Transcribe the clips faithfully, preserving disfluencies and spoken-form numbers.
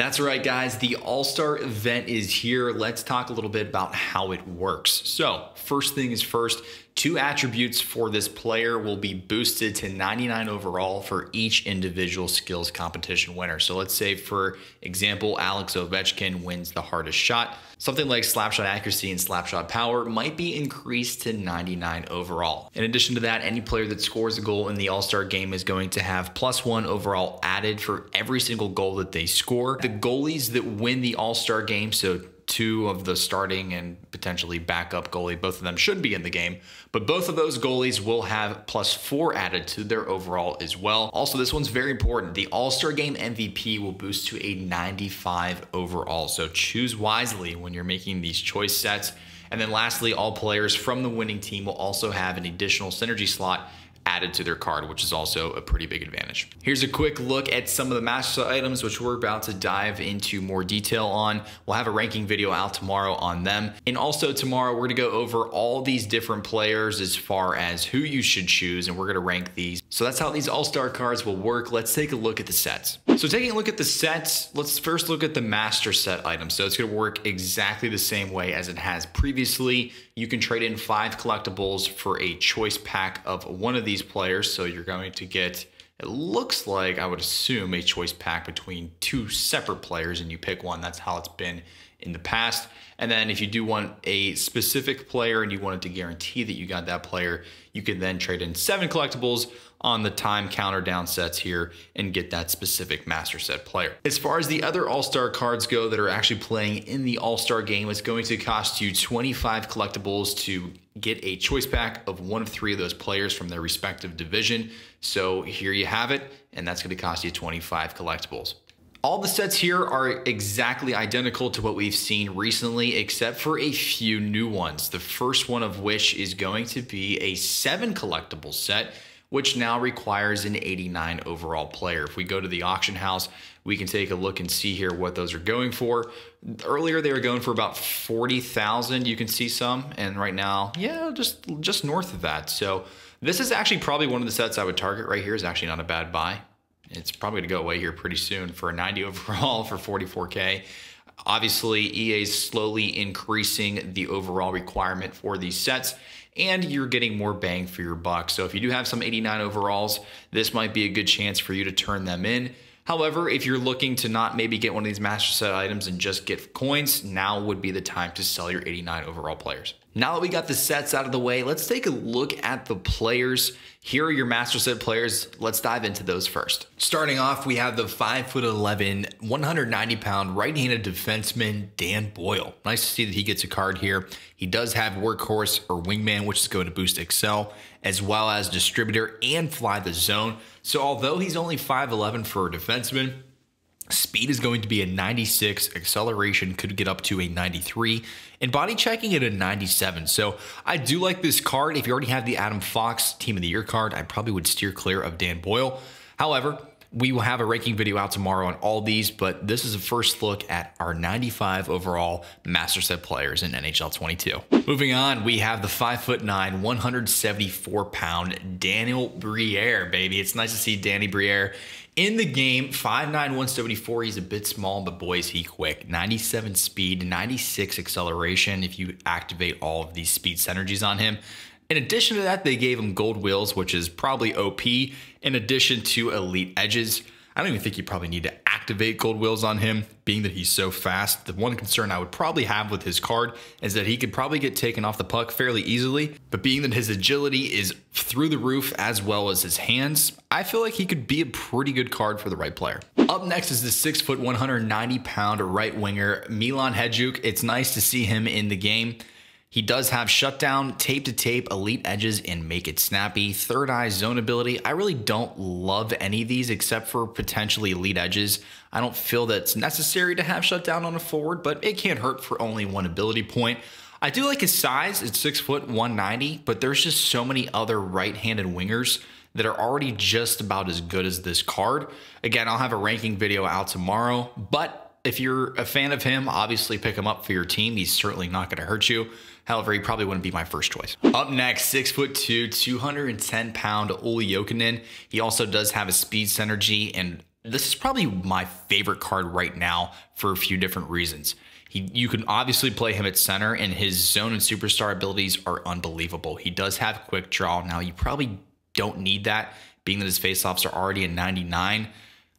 That's right, guys. The All-Star event is here. Let's talk a little bit about how it works. So first thing is first, two attributes for this player will be boosted to ninety-nine overall for each individual skills competition winner. So let's say, for example, Alex Ovechkin wins the hardest shot. Something like slapshot accuracy and slapshot power might be increased to ninety-nine overall. In addition to that, any player that scores a goal in the All-Star game is going to have plus one overall added for every single goal that they score. The goalies that win the All-Star game, so two of the starting and potentially backup goalie, both of them should be in the game, but both of those goalies will have plus four added to their overall as well. Also, this one's very important. The All-Star Game M V P will boost to a ninety-five overall, so choose wisely when you're making these choice sets. And then lastly, all players from the winning team will also have an additional synergy slot added to their card, which is also a pretty big advantage. Here's a quick look at some of the matchup items, which we're about to dive into more detail on. We'll have a ranking video out tomorrow on them. And also tomorrow, we're gonna go over all these different players as far as who you should choose, and we're gonna rank these. So that's how these All-Star cards will work. Let's take a look at the sets. So taking a look at the sets, let's first look at the master set item. So it's gonna work exactly the same way as it has previously. You can trade in five collectibles for a choice pack of one of these These players, so you're going to get, it looks like, I would assume, a choice pack between two separate players, and you pick one. That's how it's been in the past. And then if you do want a specific player and you wanted to guarantee that you got that player, you can then trade in seven collectibles on the time counter down sets here and get that specific master set player. As far as the other All-Star cards go that are actually playing in the All-Star game, it's going to cost you twenty-five collectibles to get a choice pack of one of three of those players from their respective division. So here you have it, and that's going to cost you twenty-five collectibles. All the sets here are exactly identical to what we've seen recently, except for a few new ones. The first one of which is going to be a seven collectible set, which now requires an eighty-nine overall player. If we go to the auction house, we can take a look and see here what those are going for. Earlier, they were going for about forty thousand. You can see some, and right now, yeah, just, just north of that. So this is actually probably one of the sets I would target right here. Is actually not a bad buy. It's probably gonna go away here pretty soon for a ninety overall for forty-four K. Obviously, E A is slowly increasing the overall requirement for these sets, and you're getting more bang for your buck. So if you do have some eighty-nine overalls, this might be a good chance for you to turn them in. However, if you're looking to not maybe get one of these master set items and just get coins, now would be the time to sell your eighty-nine overall players. Now that we got the sets out of the way, let's take a look at the players. Here are your master set players. Let's dive into those first. Starting off, we have the five foot eleven, one hundred ninety pound right-handed defenseman, Dan Boyle. Nice to see that he gets a card here. He does have workhorse or wingman, which is going to boost Excel, as well as distributor and fly the zone. So although he's only five eleven for a defenseman, speed is going to be a ninety-six, acceleration could get up to a ninety-three, and body checking at a ninety-seven. So I do like this card. If you already have the Adam Fox Team of the Year card, I probably would steer clear of Dan Boyle. However, we will have a ranking video out tomorrow on all these, but this is a first look at our ninety-five overall master set players in N H L twenty-two. Moving on, we have the five foot nine, one hundred seventy-four pound Daniel Briere, baby. It's nice to see Danny Briere in the game. five nine, one seventy-four. He's a bit small, but boy, is he quick. ninety-seven speed, ninety-six acceleration if you activate all of these speed synergies on him. In addition to that, they gave him gold wheels, which is probably O P, in addition to elite edges. I don't even think you probably need to activate gold wheels on him, being that he's so fast. The one concern I would probably have with his card is that he could probably get taken off the puck fairly easily, but being that his agility is through the roof as well as his hands, I feel like he could be a pretty good card for the right player. Up next is the six foot, one hundred ninety pound right winger, Milan Hejduk. It's nice to see him in the game. He does have shutdown, tape to tape, elite edges, and make it snappy. Third eye, zone ability. I really don't love any of these except for potentially elite edges. I don't feel that's necessary to have shutdown on a forward, but it can't hurt for only one ability point. I do like his size. It's six foot one ninety, but there's just so many other right-handed wingers that are already just about as good as this card. Again, I'll have a ranking video out tomorrow, but if you're a fan of him, obviously pick him up for your team. He's certainly not going to hurt you. However, he probably wouldn't be my first choice. Up next, six foot two, two hundred ten pound Olli Jokinen. He also does have a speed synergy and This is probably my favorite card right now for a few different reasons. He, you can obviously play him at center, and his zone and superstar abilities are unbelievable. He does have quick draw. Now, you probably don't need that, being that his faceoffs are already at ninety-nine.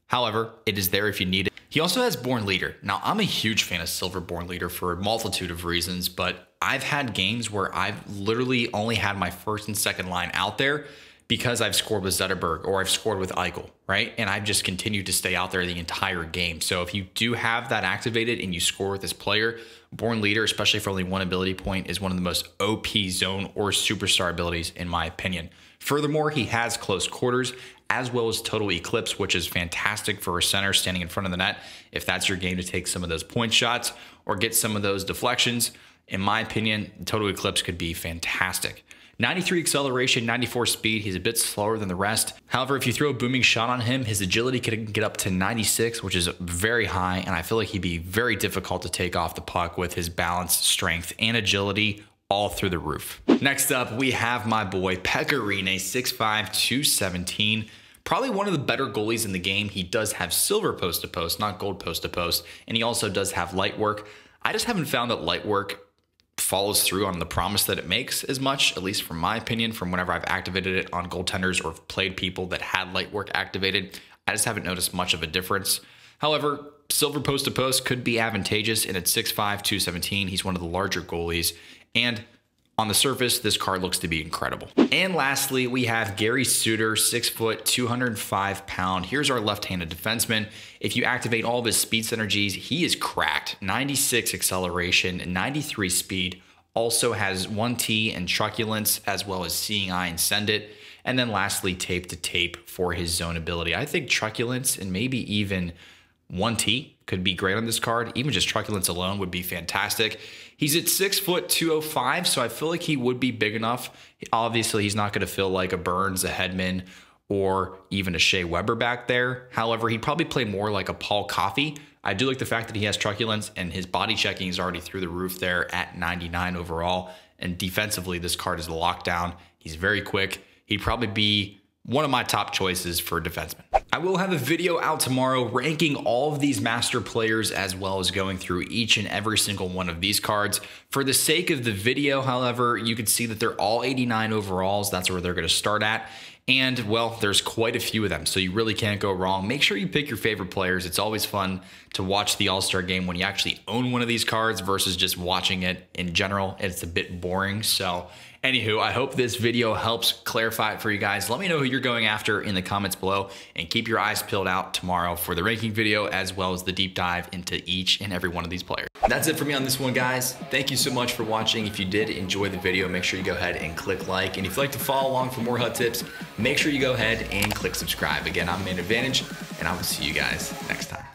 However, it is there if you need it. He also has Born Leader. Now, I'm a huge fan of Silver Born Leader for a multitude of reasons, but I've had games where I've literally only had my first and second line out there because I've scored with Zetterberg or I've scored with Eichel, right? And I've just continued to stay out there the entire game. So if you do have that activated and you score with this player, Born Leader, especially for only one ability point, is one of the most O P zone or superstar abilities, in my opinion. Furthermore, he has Close Quarters as well as Total Eclipse, which is fantastic for a center standing in front of the net. If that's your game, to take some of those point shots or get some of those deflections, in my opinion, Total Eclipse could be fantastic. ninety-three acceleration, ninety-four speed. He's a bit slower than the rest. However, if you throw a booming shot on him, his agility can get up to ninety-six, which is very high. And I feel like he'd be very difficult to take off the puck with his balance, strength, and agility all through the roof. Next up, we have my boy Pecorine, six five, two seventeen. Probably one of the better goalies in the game. He does have silver post to post, not gold post to post. And he also does have light work. I just haven't found that light work follows through on the promise that it makes as much, at least from my opinion, from whenever I've activated it on goaltenders or played people that had light work activated. I just haven't noticed much of a difference. However, silver post to post could be advantageous, and at six five, two seventeen, he's one of the larger goalies. And on the surface, this card looks to be incredible. And lastly, we have Gary Suter, six foot, two hundred five pound. Here's our left-handed defenseman. If you activate all of his speed synergies, he is cracked. ninety-six acceleration, ninety-three speed. Also has one T and truculence, as well as Seeing Eye and Send It. And then lastly, Tape to Tape for his zone ability. I think truculence and maybe even one T could be great on this card. Even just truculence alone would be fantastic. He's at six foot, two oh five, so I feel like he would be big enough. Obviously, he's not going to feel like a Burns, a Hedman, or even a Shea Weber back there. However, he'd probably play more like a Paul Coffey. I do like the fact that he has truculence, and his body checking is already through the roof there at ninety-nine overall. And defensively, this card is the lockdown. He's very quick. He'd probably be one of my top choices for a defenseman. I will have a video out tomorrow ranking all of these master players, as well as going through each and every single one of these cards. For the sake of the video, however, you can see that they're all eighty-nine overalls. That's where they're going to start at. And, well, there's quite a few of them, so you really can't go wrong. Make sure you pick your favorite players. It's always fun to watch the All-Star game when you actually own one of these cards versus just watching it in general. It's a bit boring, so... Anywho, I hope this video helps clarify it for you guys. Let me know who you're going after in the comments below, and keep your eyes peeled out tomorrow for the ranking video, as well as the deep dive into each and every one of these players. That's it for me on this one, guys. Thank you so much for watching. If you did enjoy the video, make sure you go ahead and click like. And if you'd like to follow along for more H U T tips, make sure you go ahead and click subscribe. Again, I'm Two Man Advantage, and I will see you guys next time.